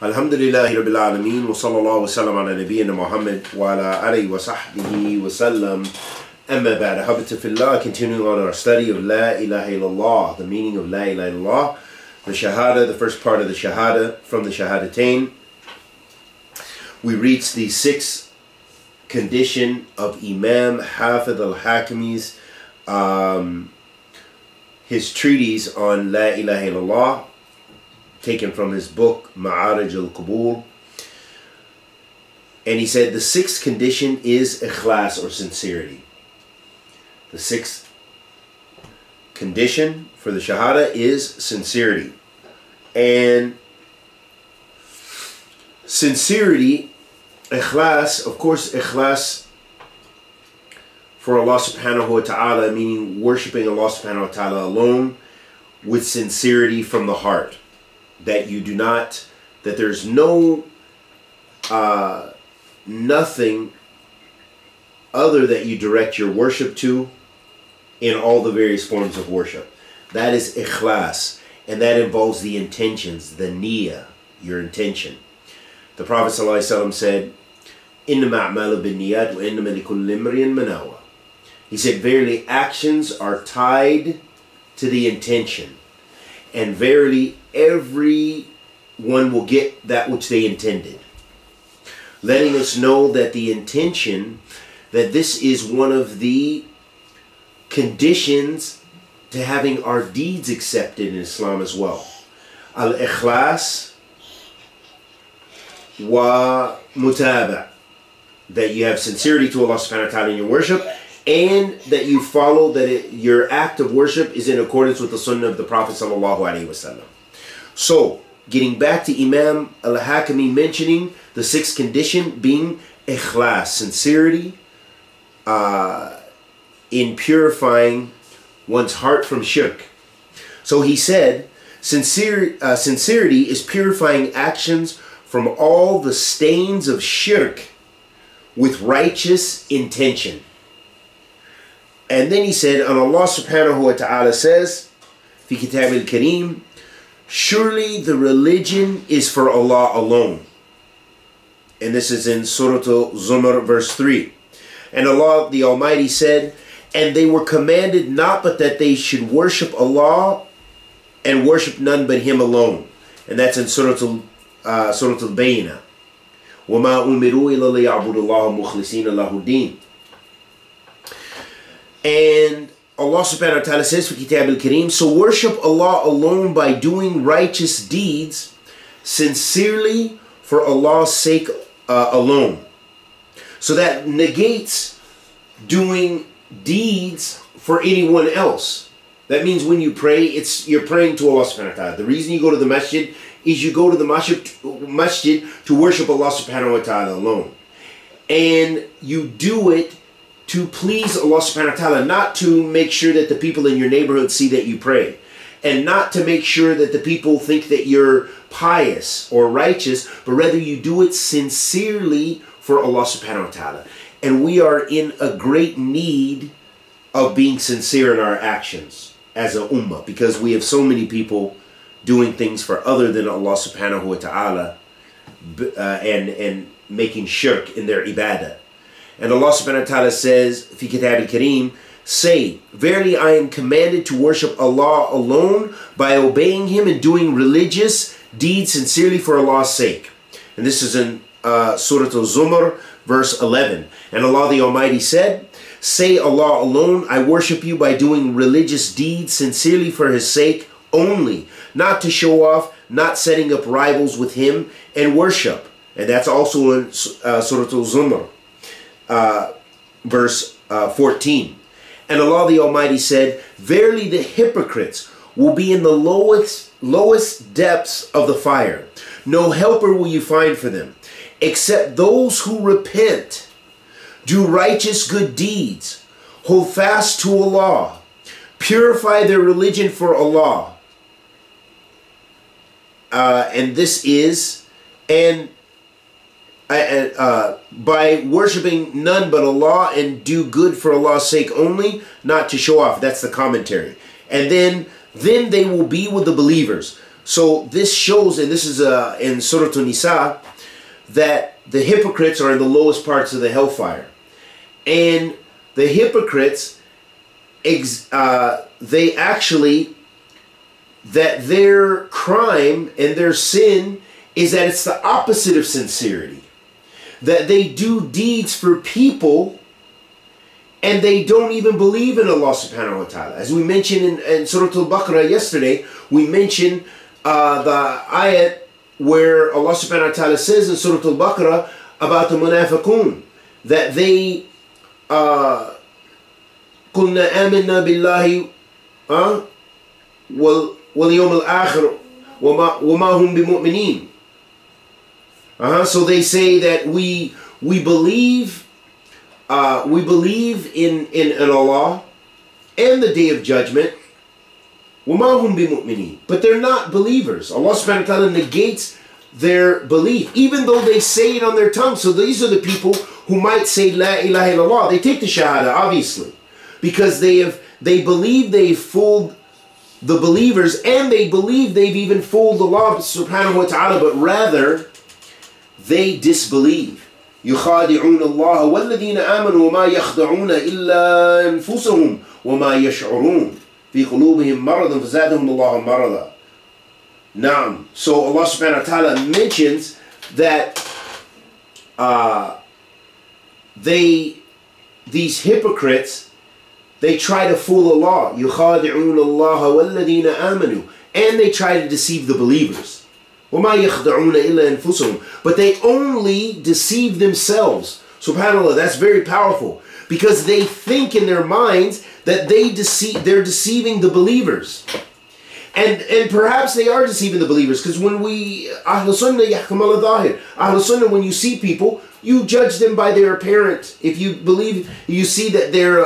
Alhamdulillahi Rabbil Alameen wa sallallahu wa sallam ala nabiyyina Muhammad wa ala alayhi wa sahbihi wa sallam. Amma ba'da, habita fillah, continuing on our study of La Ilaha Ila Allah, the meaning of La Ilaha Ila Allah, the Shahada, the first part of the Shahada, from the Shahadatain. We reach the sixth condition of Imam Hafid al-Hakami's his treatise on La Ilaha Ila Allah, taken from his book, Ma'arij al-Qubur. And he said the sixth condition is ikhlas, or sincerity. The sixth condition for the Shahada is sincerity. And sincerity, ikhlas, of course, ikhlas for Allah subhanahu wa ta'ala, meaning worshipping Allah subhanahu wa ta'ala alone with sincerity from the heart. That you do not, that there's no, nothing other that you direct your worship to in all the various forms of worship. That is ikhlas, and that involves the intentions, the niyyah, your intention. The Prophet ﷺ said, "Innama a'malu binniyat wa innama likulli imri'in ma nawa." He said, "Verily, actions are tied to the intention, and verily, every one will get that which they intended," letting us know that the intention, that this is one of the conditions to having our deeds accepted in Islam as well. Al-ikhlas wa mutaba, that you have sincerity to Allah subhanahu wa ta'ala in your worship, and that you follow that your act of worship is in accordance with the Sunnah of the Prophet sallallahu alaihi wasallam. So, getting back to Imam al-Hakami mentioning the sixth condition being ikhlas, sincerity, in purifying one's heart from shirk. So he said, sincerity is purifying actions from all the stains of shirk with righteous intention. And then he said, and Allah subhanahu wa ta'ala says, fi kitab al-kareem, surely the religion is for Allah alone. And this is in Surah Al-Zumar, verse 3. And Allah the Almighty said, and they were commanded not but that they should worship Allah and worship none but Him alone. And that's in Surah Al-Bayna. وَمَا أُمِرُوا إِلَّا لِيَعْبُدُ اللَّهَ مُخْلِصِينَ لَهُ الدِّينَ. And Allah subhanahu wa ta'ala says, في كتاب الكريم, so worship Allah alone by doing righteous deeds sincerely for Allah's sake alone. So that negates doing deeds for anyone else. That means when you pray, you're praying to Allah subhanahu wa ta'ala. The reason you go to the masjid is you go to the masjid to worship Allah subhanahu wa ta'ala alone. And you do it to please Allah subhanahu wa ta'ala, not to make sure that the people in your neighborhood see that you pray, and not to make sure that the people think that you're pious or righteous, but rather you do it sincerely for Allah subhanahu wa ta'ala. And we are in a great need of being sincere in our actions as a ummah, because we have so many people doing things for other than Allah subhanahu wa ta'ala, and making shirk in their ibadah. And Allah subhanahu wa ta'ala says, fi kitab al-kareem, say, verily I am commanded to worship Allah alone by obeying Him and doing religious deeds sincerely for Allah's sake. And this is in Surah Al-Zumar, verse 11. And Allah the Almighty said, say, Allah alone, I worship you by doing religious deeds sincerely for His sake only, not to show off, not setting up rivals with Him and worship. And that's also in Surah Al-Zumar. Verse 14. And Allah the Almighty said, verily the hypocrites will be in the lowest depths of the fire. No helper will you find for them, except those who repent, do righteous good deeds, hold fast to Allah, purify their religion for Allah. By worshiping none but Allah and do good for Allah's sake only, not to show off. That's the commentary. And then they will be with the believers. So this shows, and this is in Surah An-Nisa, that the hypocrites are in the lowest parts of the hellfire. And the hypocrites, that their crime and their sin is that it's the opposite of sincerity. That they do deeds for people and they don't even believe in Allah subhanahu wa ta'ala. As we mentioned in Surah Al-Baqarah yesterday, we mentioned the ayat where Allah subhanahu wa ta'ala says in Surah Al-Baqarah about the munafiqun, that they قُلْنَا آمِنَّا بِاللَّهِ وَالْيَوْمِ الْآخِرِ وَمَا هُمْ بِمُؤْمِنِينَ. So they say that we believe in Allah and the Day of Judgment, وَمَا هُمْ بِمُؤْمِنِينَ, but they're not believers. Allah subhanahu wa ta'ala negates their belief, even though they say it on their tongue. So these are the people who might say La Ilaha Ila Allah. They take the Shahada, obviously, because they believe they've fooled the believers, and they believe they've even fooled Allah subhanahu wa ta'ala, but rather they disbelieve. يُخَادِعُونَ اللَّهَ وَالَّذِينَ آمَنُوا وَمَا يَخْدَعُونَ إِلَّا أَنفُسَهُمْ وَمَا يَشْعُرُونَ فِي قُلُوبِهِمْ مَرَضٌ فَزَادَهُمُ اللَّهُ مَرَضًا. Naam. So Allah subhanahu wa ta'ala mentions that these hypocrites, they try to fool Allah. يُخَادِعُونَ اللَّهَ وَالَّذِينَ آمَنُوا, and they try to deceive the believers. وَمَا يَخْدَعُونَ إِلَّا أَنفُسَهُمْ, but they only deceive themselves. SubhanAllah, that's very powerful, because they think in their minds that they're deceiving the believers. And perhaps they are deceiving the believers, because when Ahl Sunnah yahkum al dhahir, Ahl Sunnah, when you see people, you judge them by their apparent. If you believe, you see that they're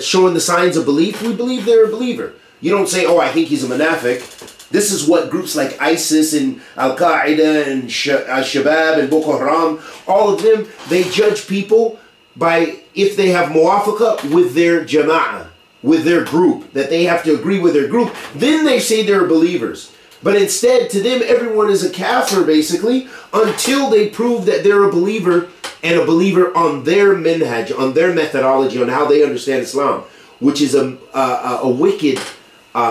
showing the signs of belief, we believe they're a believer. You don't say, oh, I think he's a munafiq. This is what groups like ISIS and Al-Qaeda and Al-Shabaab and Boko Haram, all of them, they judge people by if they have muwafaqa with their jama'ah, with their group, that they have to agree with their group, then they say they're believers. But instead, to them, everyone is a kafir, basically, until they prove that they're a believer, and a believer on their minhaj, on their methodology, on how they understand Islam, which is a wicked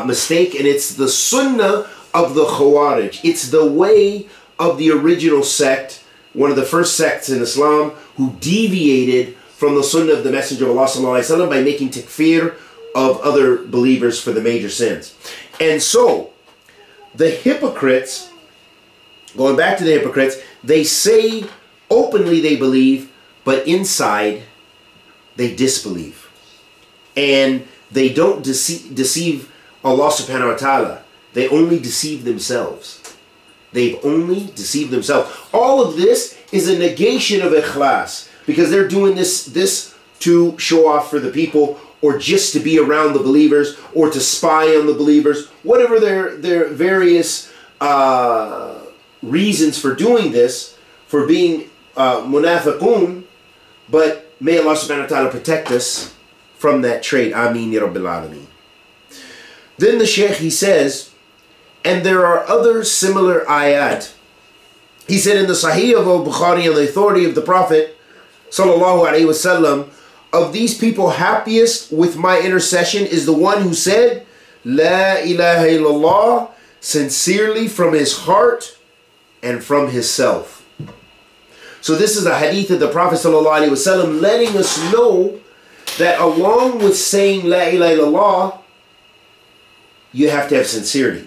mistake, and it's the sunnah of the Khawaarij. It's the way of the original sect, one of the first sects in Islam, who deviated from the sunnah of the Messenger of Allah sallallahu alaihi wasallam by making takfeer of other believers for the major sins. And so the hypocrites, going back to the hypocrites, they say openly they believe, but inside they disbelieve, and they don't deceive Allah subhanahu wa ta'ala. They only deceive themselves. They've only deceived themselves. All of this is a negation of ikhlas, because they're doing this to show off for the people, or just to be around the believers, or to spy on the believers, whatever their various reasons for doing this, for being munafiqun. But may Allah subhanahu wa ta'ala protect us from that trait. Ameen ya Rabbil Alameen. Then the Shaykh, he says, and there are other similar ayat. He said in the Sahih of Al-Bukhari, on the authority of the Prophet sallallahu alaihi wasallam, of these people, happiest with my intercession is the one who said La Ilaha Illallah sincerely from his heart and from his self. So this is a hadith of the Prophet sallallahu alaihi wasallam letting us know that along with saying La Ilaha Illallah, you have to have sincerity.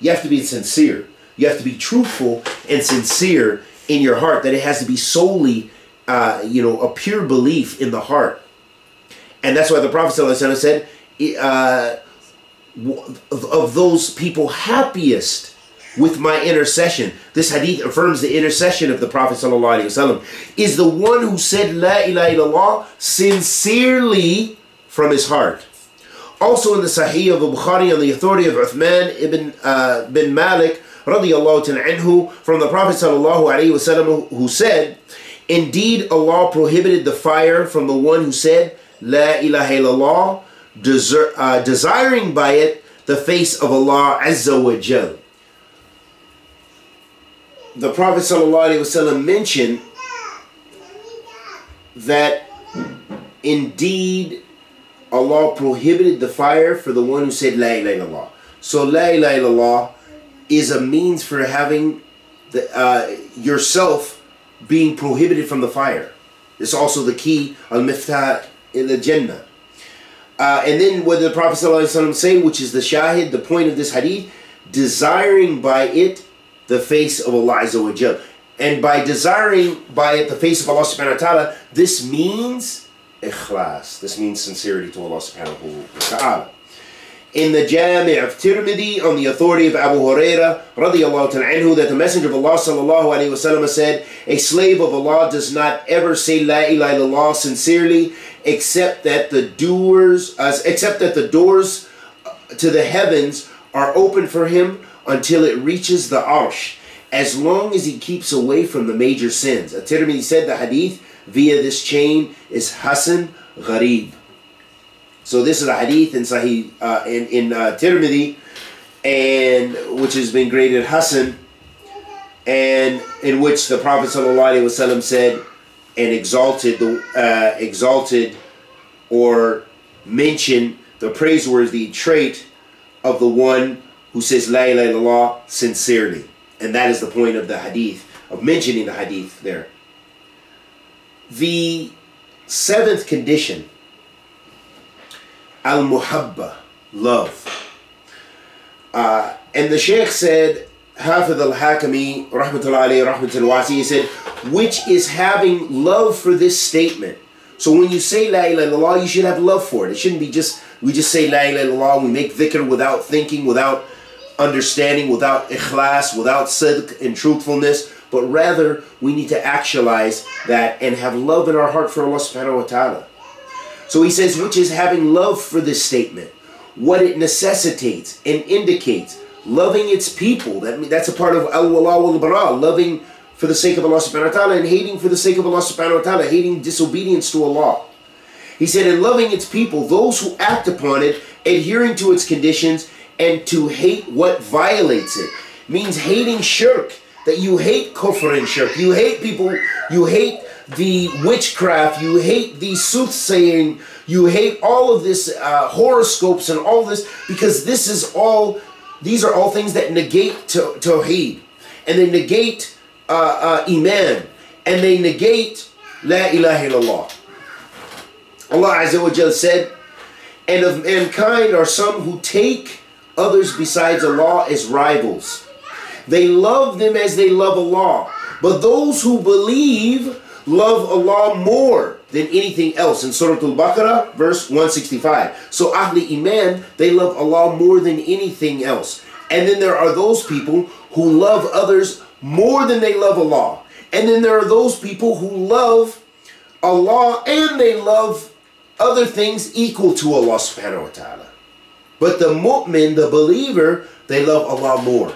You have to be sincere. You have to be truthful and sincere in your heart. That it has to be solely a pure belief in the heart. And that's why the Prophet ﷺ said, of those people happiest with my intercession, this hadith affirms the intercession of the Prophet ﷺ, is the one who said La ilaha illallah sincerely from his heart. Also in the Sahih of Al-Bukhari, on the authority of Uthman bin Malik radiyallahu ta'ala anhu, from the Prophet ﷺ, who said, indeed, Allah prohibited the fire from the one who said La ilaha illallah, desiring by it the face of Allah Azza wa Jal. the Prophet ﷺ mentioned that indeed Allah prohibited the fire for the one who said La Ilaha Ila Allah. So La Ilaha Ila Allah is a means for having the, yourself being prohibited from the fire. It's also the key, al-miftah in the Jannah. And then what did the Prophet ﷺ say, which is the shahid, the point of this hadith, desiring by it the face of Allah Azza wa Jal. And by desiring by it the face of Allah subhanahu wa ta'ala, this means ikhlas. This means sincerity to Allah subhanahu wa ta'ala. In the Jami' Tirmidhi, on the authority of Abu Hurairah radiyallahu ta'ala anhu, that the Messenger of Allah sallallahu alayhi wasallam said, a slave of Allah does not ever say La ilaha illallah sincerely, except that the doors to the heavens are open for him until it reaches the Arsh, as long as he keeps away from the major sins. At-Tirmidhi said the hadith via this chain is Hasan Gharib. So this is a hadith in Sahih Tirmidhi, and which has been graded Hasan, and in which the Prophet ﷺ said and exalted the or mentioned the praiseworthy trait of the one who says La ilaha illallah sincerely, and that is the point of the hadith, of mentioning the hadith there. The seventh condition, al-muhabba, love. And the Shaykh said, Hafid al-Hakami, rahmatullahi alayhi, rahmatul wasi, he said, which is having love for this statement. So when you say La ilaha illallah, you should have love for it. It shouldn't be just, we just say La ilaha illallah, we make dhikr without thinking, without understanding, without ikhlas, without sidq and truthfulness, but rather we need to actualize that and have love in our heart for Allah subhanahu wa ta'ala. So he says, which is having love for this statement, what it necessitates and indicates, loving its people. That's a part of al-wala wal-bara, loving for the sake of Allah subhanahu wa ta'ala and hating for the sake of Allah subhanahu wa ta'ala, hating disobedience to Allah. He said, and loving its people, those who act upon it, adhering to its conditions, and to hate what violates it. Means hating shirk, that you hate kufr and shirk, you hate people, you hate the witchcraft, you hate the soothsaying, you hate all of this horoscopes and all this, because this is all, these are all things that negate tawheed, and they negate Iman, and they negate La ilaha illallah. Allah Azza wa Jal said, and of mankind are some who take others besides Allah as rivals. They love them as they love Allah, but those who believe love Allah more than anything else. In Surah Al-Baqarah, verse 165. So Ahli Iman, they love Allah more than anything else. And then there are those people who love others more than they love Allah. And then there are those people who love Allah and they love other things equal to Allah subhanahu wa ta'ala. But the mu'min, the believer, they love Allah more.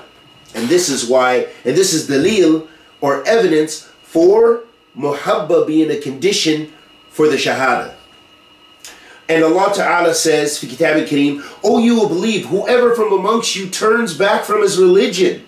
And this is why, and this is dalil or evidence for muhabba being a condition for the shahada. And Allah Ta'ala says, fi kitab al-kareem, O you who believe, whoever from amongst you turns back from his religion,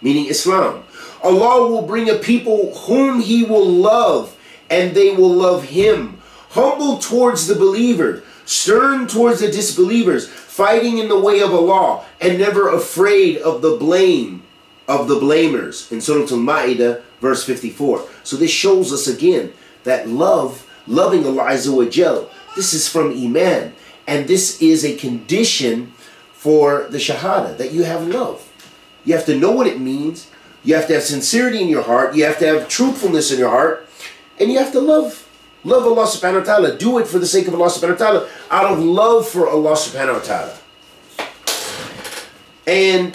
meaning Islam, Allah will bring a people whom He will love, and they will love Him. Humble towards the believer, stern towards the disbelievers, fighting in the way of Allah, and never afraid of the blame of the blamers. In Surah Al-Ma'idah, verse 54. So this shows us again that love, loving Allah Azza wa Jal, this is from Iman. And this is a condition for the Shahada, that you have love. You have to know what it means. You have to have sincerity in your heart. You have to have truthfulness in your heart. And you have to love. Love Allah subhanahu wa ta'ala. Do it for the sake of Allah subhanahu wa ta'ala, out of love for Allah subhanahu wa ta'ala. And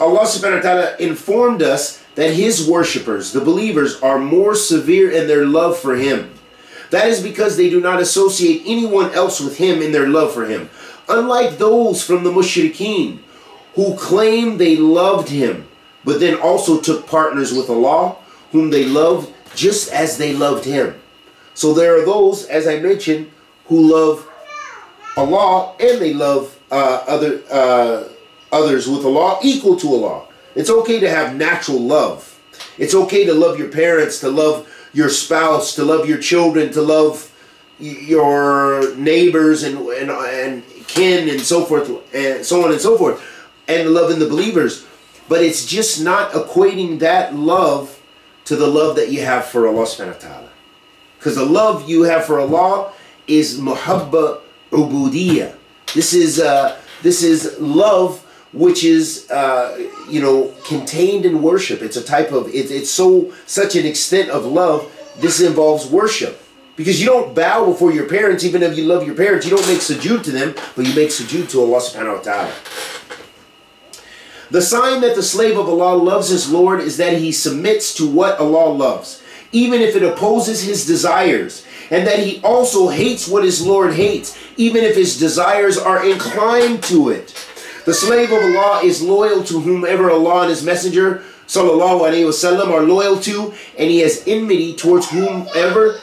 Allah subhanahu wa ta'ala informed us that His worshippers, the believers, are more severe in their love for Him. That is because they do not associate anyone else with Him in their love for Him. Unlike those from the mushrikeen who claim they loved Him, but then also took partners with Allah, whom they loved just as they loved Him. So there are those, as I mentioned, who love Allah and they love others with Allah equal to Allah. It's okay to have natural love. It's okay to love your parents, to love your spouse, to love your children, to love your neighbors and kin and so forth, and so on and so forth, and loving the believers. But it's just not equating that love to the love that you have for Allah subhanahu wa ta'ala. Because the love you have for Allah is muhabba ubudiyya. This is love which is contained in worship. It's a type of it's such an extent of love. This involves worship. Because you don't bow before your parents, even if you love your parents. You don't make sujood to them, but you make sujood to Allah subhanahu wa ta'ala. The sign that the slave of Allah loves his Lord is that he submits to what Allah loves, even if it opposes his desires, and that he also hates what his Lord hates, even if his desires are inclined to it. The slave of Allah is loyal to whomever Allah and his messenger, sallallahu alayhi wasallam, are loyal to, and he has enmity towards whomever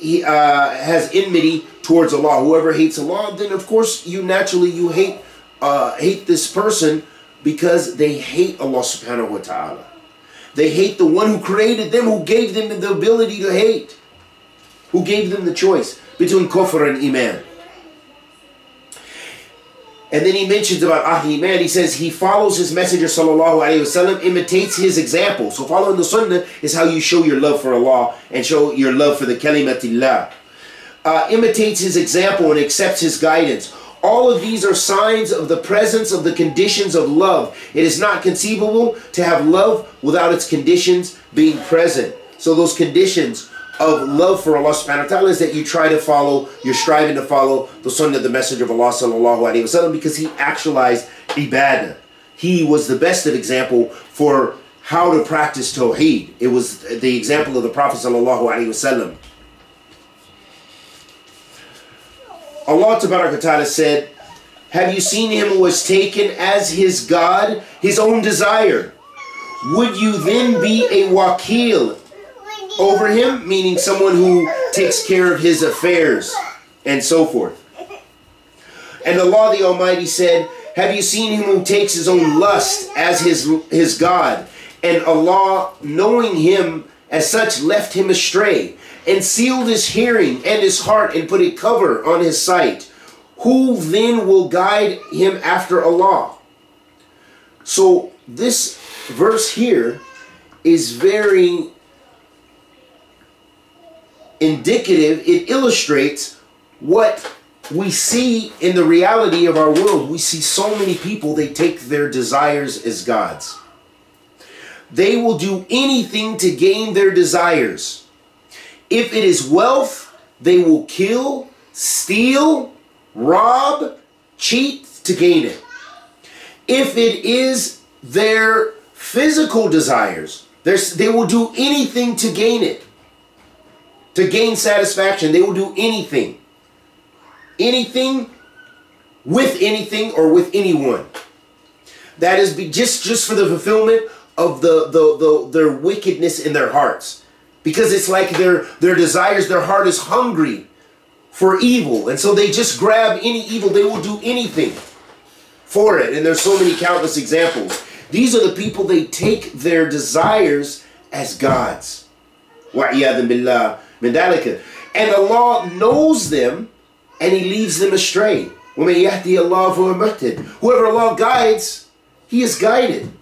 he has enmity towards Allah. Whoever hates Allah, then of course you naturally hate this person, because they hate Allah subhanahu wa ta'ala. They hate the one who created them, who gave them the ability to hate, who gave them the choice between kufr and iman. And then he mentions about Ahl Iman. He says he follows his messenger sallallahu alayhi wa sallam, imitates his example. So following the sunnah is how you show your love for Allah and show your love for the kalimatillah. Imitates his example and accepts his guidance. All of these are signs of the presence of the conditions of love. It is not conceivable to have love without its conditions being present. So those conditions of love for Allah subhanahu wa ta'ala is that you try to follow, you're striving to follow the sunnah of the messenger of Allah sallallahu alayhi wa sallam, because he actualized ibadah. He was the best of example for how to practice tawheed. It was the example of the Prophet sallallahu alayhi wa sallam. Allah Ta'ala said, "Have you seen him who was taken as his God, his own desire? Would you then be a wakil over him?" Meaning someone who takes care of his affairs and so forth. And Allah the Almighty said, "Have you seen him who takes his own lust as his God? And Allah, knowing him as such, left him astray, and sealed his hearing and his heart, and put a cover on his sight. Who then will guide him after Allah?" So this verse here is very indicative. It illustrates what we see in the reality of our world. We see so many people, they take their desires as gods. They will do anything to gain their desires. If it is wealth, they will kill, steal, rob, cheat to gain it. If it is their physical desires, they will do anything to gain it. To gain satisfaction, they will do anything. Anything, with anything, or with anyone. That is just for the fulfillment of their wickedness in their hearts. Because it's like their desires, their heart is hungry for evil. And so they just grab any evil. They will do anything for it. And there's so many countless examples. These are the people, they take their desires as gods. وَعِيَاذٍ بِاللَّهِ مِنْ ذَلِكَ. And Allah knows them and He leads them astray. وَمَنْ يَهْدِيَ اللَّهُ فَهُوَ مُهْتَدٍ. Whoever Allah guides, He is guided.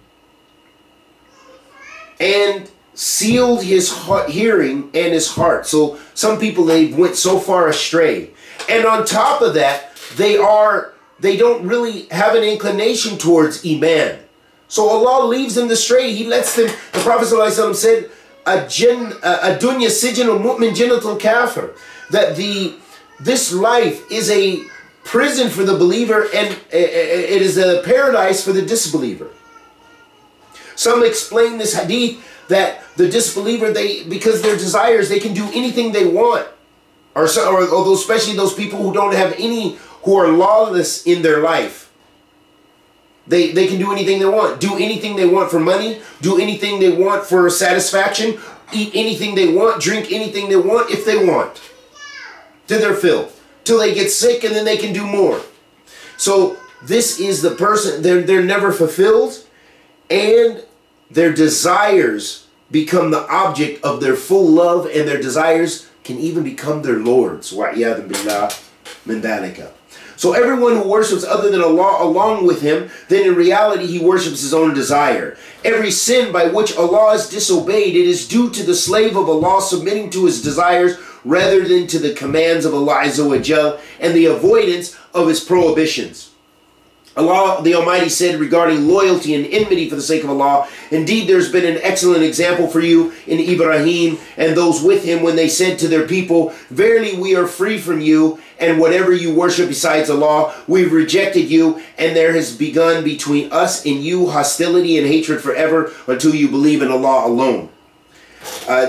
And sealed his hearing and his heart. So some people, they went so far astray. And on top of that, they don't really have an inclination towards iman. So Allah leaves them astray. He lets them. The Prophet ﷺ said, "Adunya sijnul mu'min jannatul kafir," that this life is a prison for the believer and it is a paradise for the disbeliever. Some explain this hadith that the disbeliever, because their desires, they can do anything they want. Or especially those people who don't have any, who are lawless in their life. They can do anything they want. Do anything they want for money. Do anything they want for satisfaction. Eat anything they want. Drink anything they want, if they want. To their fill. Till they get sick, and then they can do more. So this is the person, they're never fulfilled. And their desires become the object of their full love, and their desires can even become their lords. وَعِيَاذٍ بِاللَّهِ مِنْ ذَلِكَ. So everyone who worships other than Allah along with him, then in reality he worships his own desire. Every sin by which Allah is disobeyed, it is due to the slave of Allah submitting to his desires rather than to the commands of Allah Azza wa Jal and the avoidance of his prohibitions. Allah the Almighty said regarding loyalty and enmity for the sake of Allah, "Indeed, there's been an excellent example for you in Ibrahim and those with him when they said to their people, 'Verily we are free from you and whatever you worship besides Allah, we've rejected you, and there has begun between us and you hostility and hatred forever until you believe in Allah alone.'"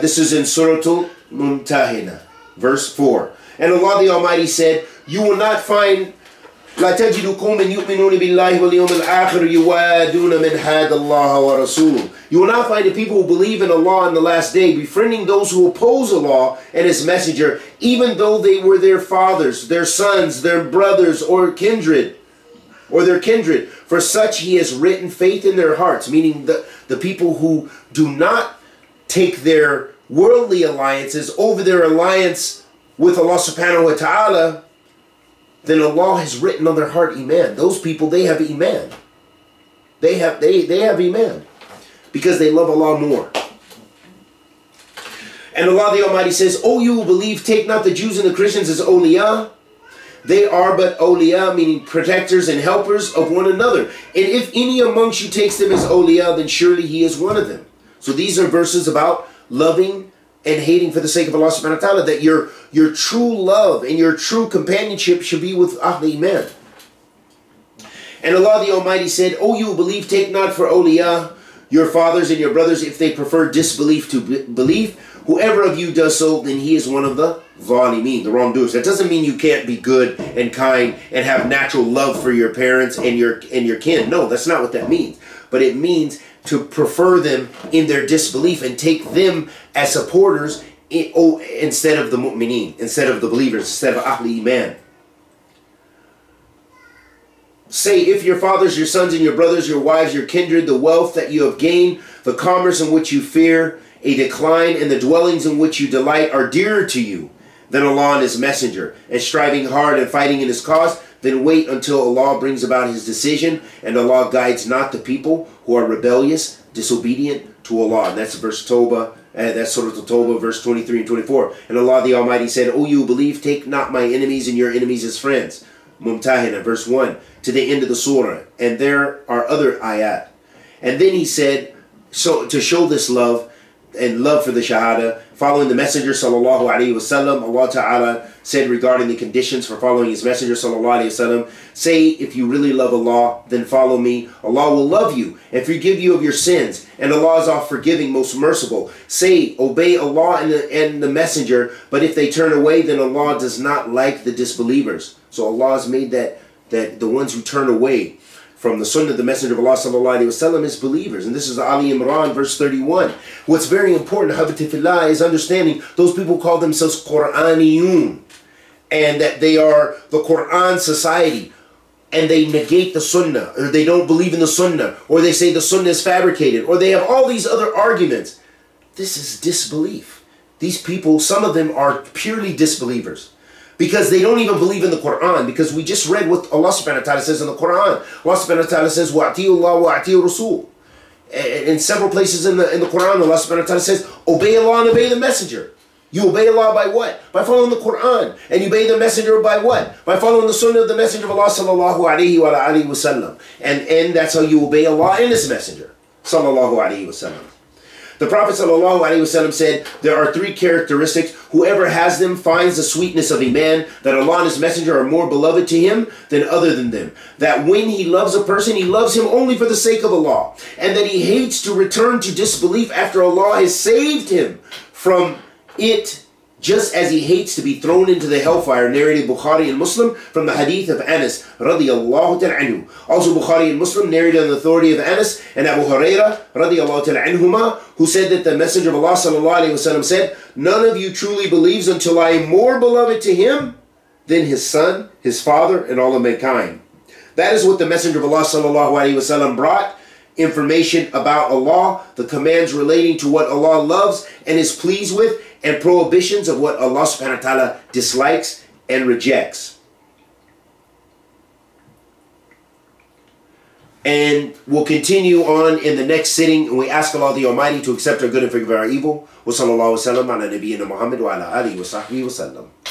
This is in Suratul Mumtahina, verse 4. And Allah the Almighty said, "You will not find... لا تجد قوما يؤمنون بالله واليوم الآخر يوادون من حاد الله ورسوله." You will not find the people who believe in Allah on the last day befriending those who oppose Allah and His Messenger, even though they were their fathers, their sons, their brothers, or their kindred. For such He has written faith in their hearts, meaning the people who do not take their worldly alliances over their alliance with Allah subhanahu wa ta'ala. Then Allah has written on their heart Iman. Those people, they have Iman. They have Iman because they love Allah more. And Allah the Almighty says, "O you who believe, take not the Jews and the Christians as awliya. They are but awliya," meaning protectors and helpers of one another. "And if any amongst you takes them as awliya, then surely he is one of them." So these are verses about loving and hating for the sake of Allah subhanahu wa ta'ala, that your true love and your true companionship should be with Ahl Iman. And Allah the Almighty said, "O you who believe, take not for awliya your fathers and your brothers if they prefer disbelief to belief. Whoever of you does so, then he is one of the zalimeen," the wrongdoers. That doesn't mean you can't be good and kind and have natural love for your parents and your kin. No, that's not what that means. But it means to prefer them in their disbelief and take them as supporters instead of the mu'mineen, instead of the believers, instead of Ahl Iman. "Say, if your fathers, your sons, and your brothers, your wives, your kindred, the wealth that you have gained, the commerce in which you fear a decline, and the dwellings in which you delight are dearer to you than Allah and His Messenger, and striving hard and fighting in His cause, then wait until Allah brings about His decision, and Allah guides not the people who are rebellious, disobedient to Allah." And that's verse Tawbah, that's Surah Tawbah, verse 23 and 24. And Allah the Almighty said, "O you who believe, take not my enemies and your enemies as friends." Mumtahina, verse 1, to the end of the surah. And there are other ayat. And then He said, so to show this love, and love for the shahada, following the Messenger sallallahu alaihi wasallam, Allah Ta'ala said regarding the conditions for following His Messenger sallallahu alaihi wasallam, "Say, if you really love Allah, then follow me. Allah will love you and forgive you of your sins, and Allah is all forgiving, most merciful. Say, obey Allah and the Messenger, but if they turn away, then Allah does not like the disbelievers." So Allah has made that the ones who turn away from the Sunnah of the Messenger of Allah sallallahu alaihi wasallam is believers. And this is Ali Imran, verse 31. What's very important, Hadeeth fillah, is understanding those people call themselves Qur'aniyun, and that they are the Qur'an society, and they negate the Sunnah, or they don't believe in the Sunnah, or they say the Sunnah is fabricated, or they have all these other arguments. This is disbelief. These people, some of them are purely disbelievers, because they don't even believe in the Qur'an, because we just read what Allah subhanahu wa ta'ala says in the Qur'an. Allah subhanahu wa ta'ala says, "Wa'ati'u Allah wa'ati'u Rasul." In several places in the Qur'an, Allah subhanahu wa ta'ala says, "Obey Allah and obey the Messenger." You obey Allah by what? By following the Qur'an. And you obey the Messenger by what? By following the Sunnah of the Messenger of Allah sallallahu alaihi wa alihi wasallam. And that's how you obey Allah and His Messenger sallallahu alaihi wasallam. The Prophet ﷺ said, "There are three characteristics. Whoever has them finds the sweetness of Iman, that Allah and His Messenger are more beloved to him than other than them. That when he loves a person, he loves him only for the sake of Allah. And that he hates to return to disbelief after Allah has saved him from it, just as he hates to be thrown into the hellfire." Narrated Bukhari and Muslim from the Hadith of Anas radiyallahu ta'ala anhu. Also Bukhari and Muslim narrated on the authority of Anas and Abu Hurairah radiyallahu ta'ala anhuma, who said that the Messenger of Allah sallallahu alaihi wasallam said, "None of you truly believes until I am more beloved to him than his son, his father, and all of mankind." That is what the Messenger of Allah sallallahu alaihi wasallam brought, information about Allah, the commands relating to what Allah loves and is pleased with, and prohibitions of what Allah subhanahu wa ta'ala dislikes and rejects. And we'll continue on in the next sitting, and we ask Allah the Almighty to accept our good and forgive our evil. Wa sallallahu wa sallam ala nabiyyina Muhammad wa ala alihi wa sahbihi wa sallam.